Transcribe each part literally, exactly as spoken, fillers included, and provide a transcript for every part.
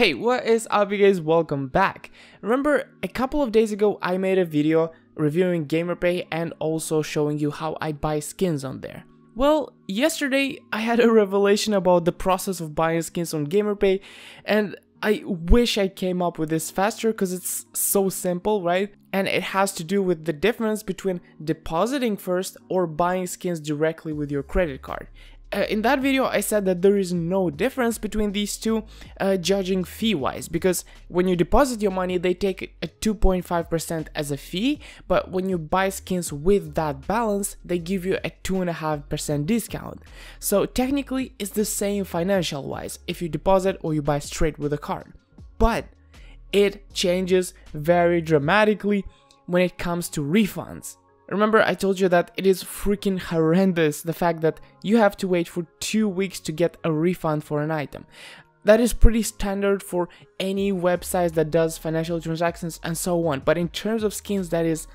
Hey, what is up you guys, welcome back. Remember a couple of days ago I made a video reviewing GamerPay and also showing you how I buy skins on there. Well, yesterday I had a revelation about the process of buying skins on GamerPay, and I wish I came up with this faster because it's so simple, right? And it has to do with the difference between depositing first or buying skins directly with your credit card. Uh, in that video I said that there is no difference between these two uh, judging fee wise, because when you deposit your money they take a two point five percent as a fee, but when you buy skins with that balance they give you a two point five percent discount. So technically it's the same financial wise if you deposit or you buy straight with a card, but it changes very dramatically when it comes to refunds. Remember I told you that it is freaking horrendous the fact that you have to wait for two weeks to get a refund for an item. That is pretty standard for any website that does financial transactions and so on, but in terms of skins that is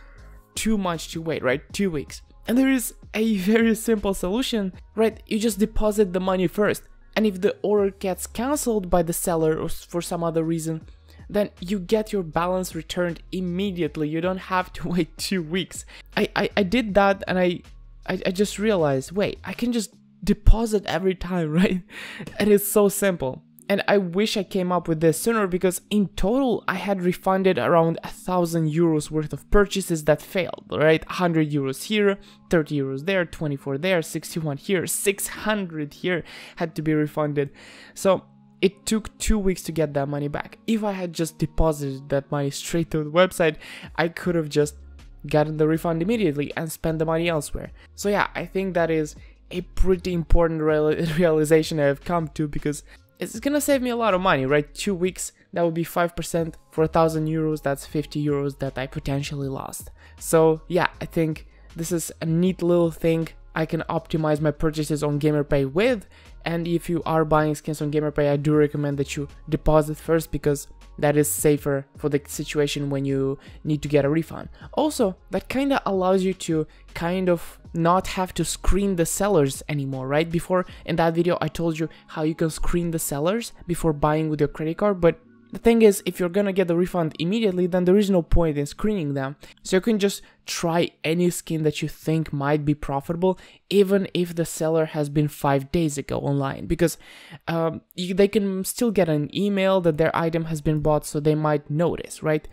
too much to wait, right? Two weeks. And there is a very simple solution, right? You just deposit the money first, and if the order gets cancelled by the seller or for some other reason, then you get your balance returned immediately. You don't have to wait two weeks. I, I, I did that and I, I I just realized, wait, I can just deposit every time, right? And it's so simple. And I wish I came up with this sooner, because in total I had refunded around a thousand euros worth of purchases that failed, right? one hundred euros here, thirty euros there, twenty-four there, sixty-one here, six hundred here had to be refunded. So it took two weeks to get that money back. If I had just deposited that money straight to the website, I could have just gotten the refund immediately and spent the money elsewhere. So yeah, I think that is a pretty important real- realization I have come to, because it's gonna save me a lot of money, right? Two weeks, that would be five percent for a thousand euros, that's fifty euros that I potentially lost. So yeah, I think this is a neat little thing I can optimize my purchases on GamerPay with. And if you are buying skins on GamerPay, I do recommend that you deposit first, because that is safer for the situation when you need to get a refund. Also, that kind of allows you to kind of not have to screen the sellers anymore, right? Before, in that video, I told you how you can screen the sellers before buying with your credit card, but the thing is, if you're gonna get the refund immediately, then there is no point in screening them. So you can just try any skin that you think might be profitable, even if the seller has been five days ago online, because um, you, they can still get an email that their item has been bought, so they might notice, right?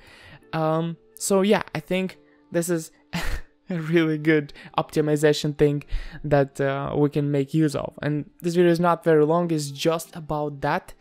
Um, so yeah, I think this is a really good optimization thing that uh, we can make use of. And this video is not very long, it's just about that,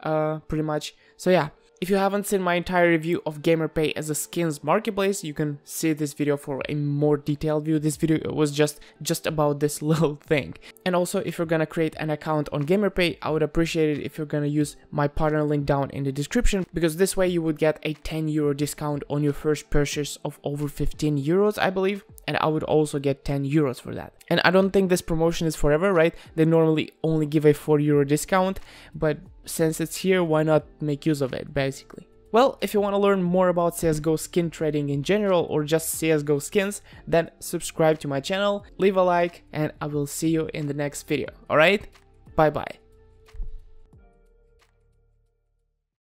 uh, pretty much. So yeah, if you haven't seen my entire review of GamerPay as a skins marketplace, you can see this video for a more detailed view. This video was just, just about this little thing. And also, if you're gonna create an account on GamerPay, I would appreciate it if you're gonna use my partner link down in the description, because this way you would get a ten euro discount on your first purchase of over fifteen euros, I believe. And I would also get ten euros for that. And I don't think this promotion is forever, right? They normally only give a four euro discount, but since it's here, why not make use of it, basically. Well, if you want to learn more about C S G O skin trading in general, or just C S G O skins, then subscribe to my channel, leave a like, and I will see you in the next video, alright? Bye bye.